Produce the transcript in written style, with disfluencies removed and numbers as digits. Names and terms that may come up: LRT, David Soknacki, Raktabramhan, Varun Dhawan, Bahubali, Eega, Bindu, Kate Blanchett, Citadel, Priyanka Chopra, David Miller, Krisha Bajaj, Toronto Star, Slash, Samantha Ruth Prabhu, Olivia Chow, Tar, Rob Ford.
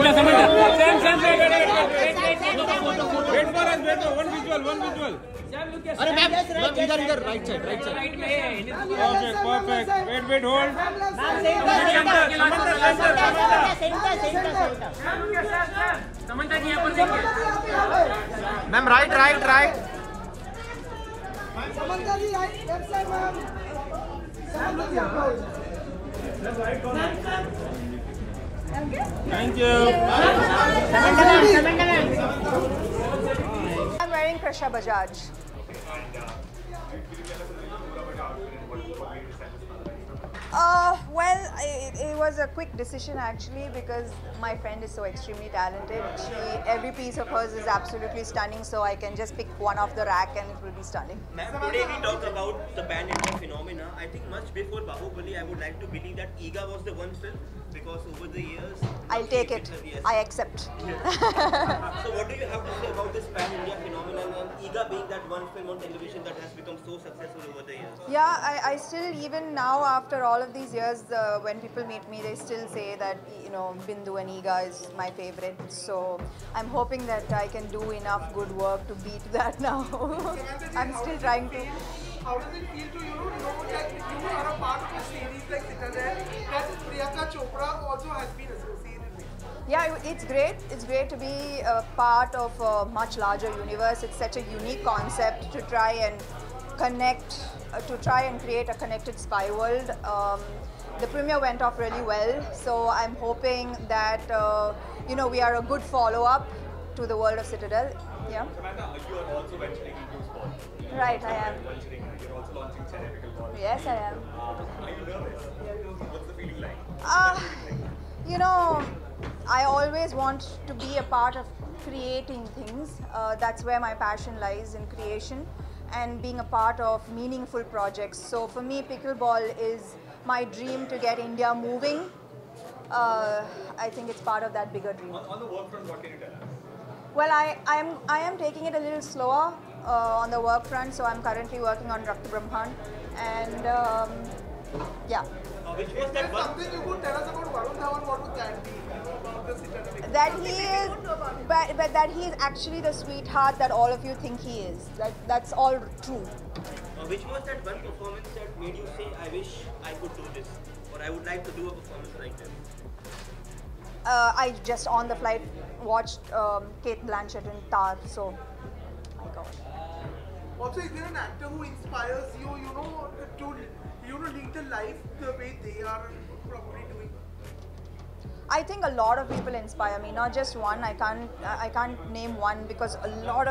Samantha. Sam. Wait for us. Wait for one visual. Arey ma'am, idhar right side. Perfect. Wait, hold. Samantha. Samantha ji yahan par dekhiye. Ma'am right. Samantha ji right side ma'am. Thank you. I'm wearing Krisha Bajaj. Well, it was a quick decision actually because my friend is so extremely talented. Every piece of hers is absolutely stunning, so I can just pick one off the rack and it will be stunning. Ma'am, today we talked about the band India phenomena. I think much before Bahubali, I would like to believe that Eega was the one film because over the years... I'll take it. I accept. Yes. So what do you have to say about this pan India phenomenon and Eega being that one film on television that has become so successful over the years? Yeah, I still, even now after all of these years, when people meet me, they still say that, you know, Bindu and Eega is my favorite. So I'm hoping that I can do enough good work to beat that now. I'm still trying to. How does it feel to you to know that you are a part of a series like Citadel that Priyanka Chopra also has been associated with? Yeah, it's great. It's great to be a part of a much larger universe. It's such a unique concept to try and connect, to try and create a connected spy world. The premiere went off really well, so I'm hoping that, you know, we are a good follow-up to the world of Citadel. Yeah. Samantha, you are also venturing into sport. Right, I am. You're also launching theatrical ball. Yes, I am. Are you nervous? What's the feeling like? You know, I always want to be a part of creating things. That's where my passion lies, in creation and being a part of meaningful projects. So for me, pickleball is my dream to get India moving. I think it's part of that bigger dream. On the work front, what can you tell us? Well, I am taking it a little slower on the work front, so I'm currently working on Raktabramhan, and yeah. Which was that something you could tell us about Varun Dhawan, what would that be? That he is, but that he is actually the sweetheart that all of you think he is. That's all true. Which was that one performance that made you say, I wish I could do this, or I would like to do a performance like this? I just on the flight watched Kate Blanchett in Tar, so I got it. Also, is there an actor who inspires you, you know, to lead the life the way they are probably doing? I think a lot of people inspire me, not just one. I can't name one because a lot of